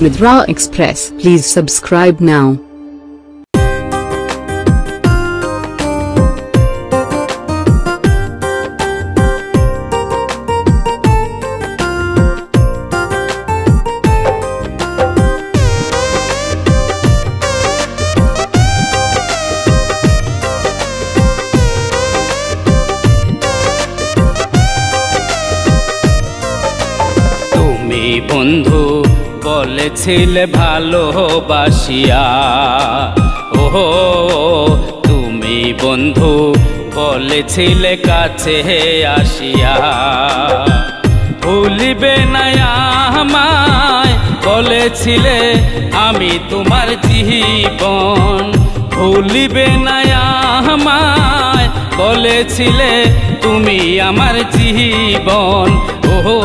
Nidra Express. Please subscribe now. তুমি বন্ধু বলেছিলে ভালোবাসিয়া, ওহো তুমি বন্ধু বলেছিলে কাছে আসিয়া, ভুলিবে না আমায় বলেছিলে আমি তোমার জীবন, ভুলিবে না আমায় বলেছিলে তুমি আমার জীবন, ওহো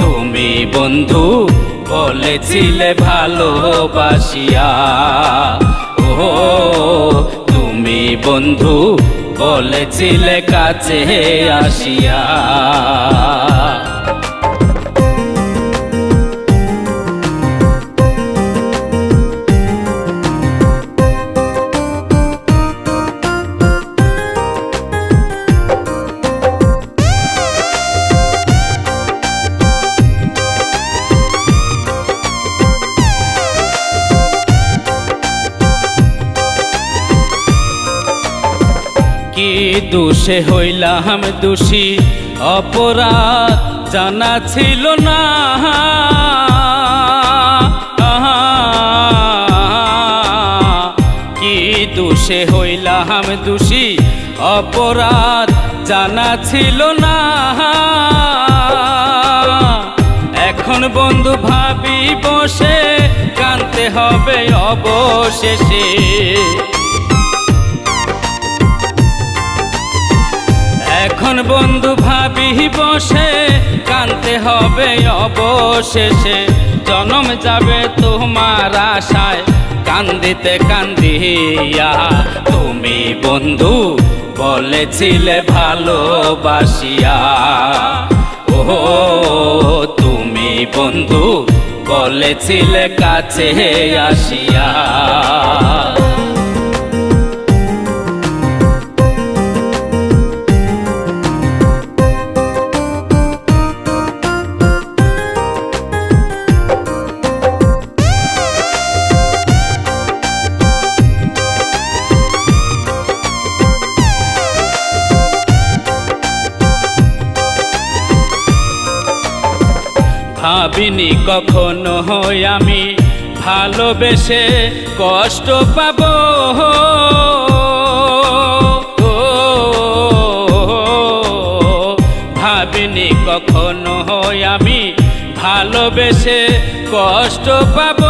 তুমি বন্ধু বলেছিলে ভালোবাসিয়া, ওহো তুমি বন্ধু বলেছিলে কাছে আসিয়া। কি দোষে হইলাম দোষী, অপরাধ জানা ছিল না, কি দোষে হইলাম দোষী, অপরাধ জানা ছিল না, এখন বন্ধু ভাবি বসে কাঁদতে হবে অবশেষে, এখন বন্ধু ভাবি বসে কাঁদতে হবে অবশেষে, জনম যাবে তোমার আশায় কান্দিতে কান্দিয়া, তুমি বন্ধু বলেছিলে ভালোবাসিয়া, ওহো তুমি বন্ধু বলেছিলে কাছে আসিয়া। ভাবিনি কখনো আমি ভালোবেসে কষ্ট পাব, ভাবিনি কখনো আমি ভালোবেসে কষ্ট পাব,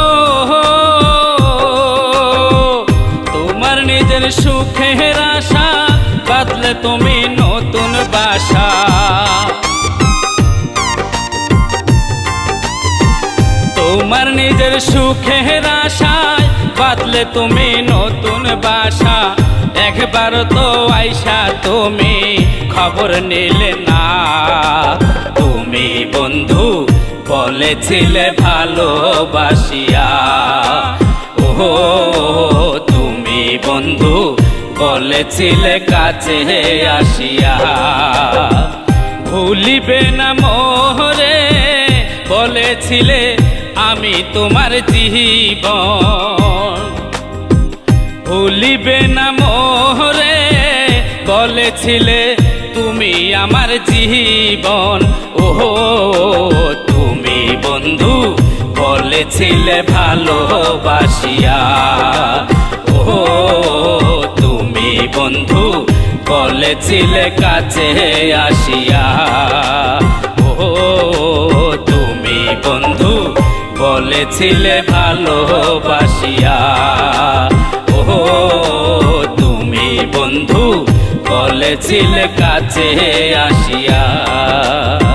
তোমার নিজের সুখের আশা বাদলে তুমি নতুন বাসা, তোমার নিজের সুখের আশায় বাদলে তুমি নতুন বাসা, একবার তো আইসা তুমি খবর নিলে না, তুমি বন্ধু বলেছিলে ভালোবাসিয়া, ওহো তুমি বন্ধু বলেছিলে কাছে আসিয়া, ভুলিবে না মোরে বলেছিলে আমি তোমার জীবন, ভুলিবে না মোরে বলেছিলে তুমি আমার জীবন, ওহো তুমি বন্ধু বলেছিলে ভালোবাসিয়া, ওহো তুমি বন্ধু বলেছিলে কাছে আসিয়া, ওহো তুমি বন্ধু বলেছিলে ভালোবাসিয়া, ওহো তুমি বন্ধু বলেছিলে কাছে আসিয়া।